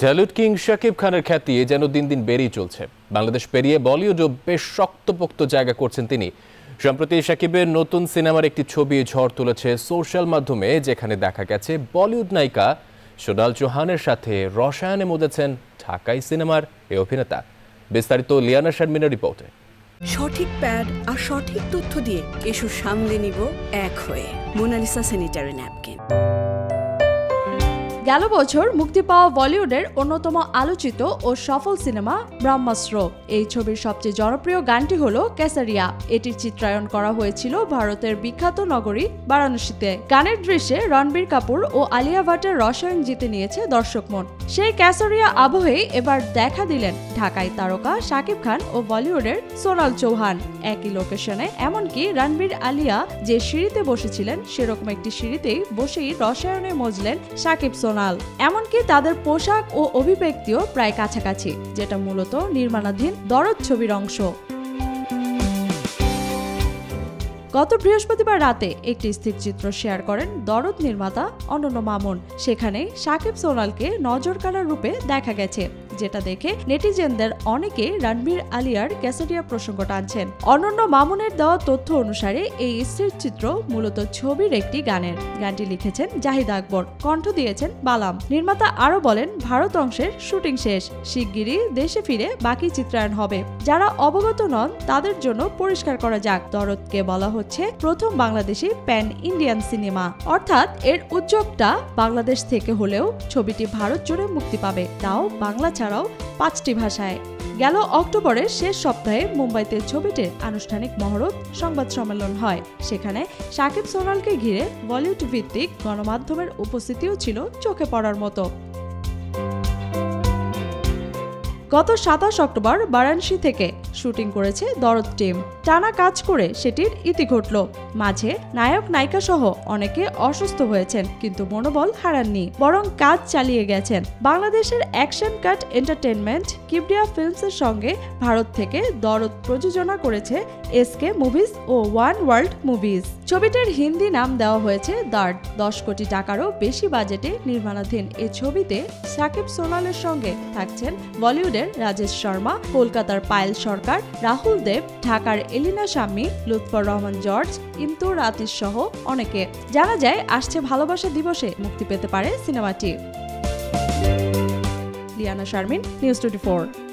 Dhallywood king Shakib খানের খ্যাতি যেন দিন দিন বেড়েই চলছে। বাংলাদেশ পেরিয়ে বলিউড ও বেশ শক্তপোক্ত জায়গা করছেন তিনি। সম্প্রতি শাকিবের নতুন সিনেমার একটি ছবি ঝড় তুলেছে সোশ্যাল মাধ্যমে, যেখানে দেখা গেছে বলিউড নায়িকা সোনাল চৌহানের সাথে রসায়নে মজেছেন ঢাকাই সিনেমার এই অভিনেতা। বিস্তারিত এলিনা শামির রিপোর্টে। সঠিক প্যাড আর সঠিক তথ্য দিয়ে এসব সামলে নিব এক হয়ে। Monalisa sanitary napkin. গেল বছর মুক্তি পাওয়া বলিউডের অন্যতম আলোচিত ও সফল সিনেমা ব্রহ্মাস্ত্র। এই ছবির সবচেয়ে জনপ্রিয় গানটি হল কেসারিয়া। এটির চিত্রায়ন করা হয়েছিল ভারতের বিখ্যাত নগরী বারাণসীতে। গানের দৃশ্যে রণবীর কাপুর ও আলিয়া ভাটের রসায়ন জিতে নিয়েছে দর্শক মন। সেই কেসারিয়া আবহেই এবার দেখা দিলেন ঢাকাই তারকা শাকিব খান ও বলিউডের সোনাল চৌহান। একই লোকেশনে, এমনকি রণবীর আলিয়া যে সিঁড়িতে বসেছিলেন সেরকম একটি সিঁড়িতেই বসেই রসায়নে মজলেন শাকিব সোনাল। এমনকি তাদের পোশাক ও অভিব্যক্তিও প্রায় কাছাকাছি, যেটা মূলত নির্মাণাধীন দরদ ছবির অংশ। গত বৃহস্পতিবার রাতে একটি স্থিরচিত্র শেয়ার করেন দরদ নির্মাতা অনন্য মামুন। সেখানে শাকিব সোনালকে নজর কাড়ার রূপে দেখা গেছে, যেটা দেখে নেটিজেনদের অনেকে রণবীর আলিয়ার কেসারিয়া প্রসঙ্গ টানছেন। অনন্য মামুনের দেওয়া তথ্য অনুসারে এই স্থিরচিত্র মূলত ছবির একটি গানের। গানটি লিখেছেন জাহিদ আকবর, কণ্ঠ দিয়েছেন বালাম। নির্মাতা আরও বলেন, ভারত অংশের শুটিং শেষ, শিগগিরই দেশে ফিরে বাকি চিত্রায়ন হবে। যারা অবগত নন তাদের জন্য পরিষ্কার করা যাক, দরদকে বলা হচ্ছে প্রথম বাংলাদেশি প্যান ইন্ডিয়ান সিনেমা, অর্থাৎ এর উদ্যোগটা বাংলাদেশ থেকে হলেও ছবিটি ভারত জুড়ে মুক্তি পাবে, তাও বাংলা ছাড়াও 5টি ভাষায়। গেল অক্টোবরের শেষ সপ্তাহে মুম্বাইতে ছবিটির আনুষ্ঠানিক মহরত সংবাদ সম্মেলন হয়। সেখানে শাকিব সোনালকে ঘিরে বলিউড ভিত্তিক গণমাধ্যমের উপস্থিতিও ছিল চোখে পড়ার মতো। গত 27 অক্টোবর বারাণসী থেকে শুটিং করেছে দরদ টিম। টানা কাজ করে সেটির ইতি ঘটল। মাঝে নায়ক নায়িকা সহ অনেকে অসুস্থ হয়েছেন, কিন্তু মনোবল হারাননি, বরং কাজ চালিয়ে গেছেন। বাংলাদেশের অ্যাকশন কাট এন্টারটেনমেন্ট কিবডিয়া ফিল্মসের সঙ্গে ভারত থেকে দরদ প্রযোজনা করেছে এসকে মুভিজ ও ওয়ান ওয়ার্ল্ড মুভিজ। ছবিটির হিন্দি নাম দেওয়া হয়েছে দার্ড। 10 কোটি টাকারও বেশি বাজেটে নির্মাণাধীন এ ছবিতে শাকিব সোনালের সঙ্গে থাকছেন বলিউডের রাজেশ শর্মা, কলকাতার পায়েল সরকার, রাহুল দেব, ঢাকার এলিনা শামি, লুৎফর রহমান, জর্জ ইমতু, রাতিস সহ অনেকে। জানা যায় আসছে ভালোবাসা দিবসে মুক্তি পেতে পারে সিনেমাটি। লিয়ানা শারমিন, নিউজ 24।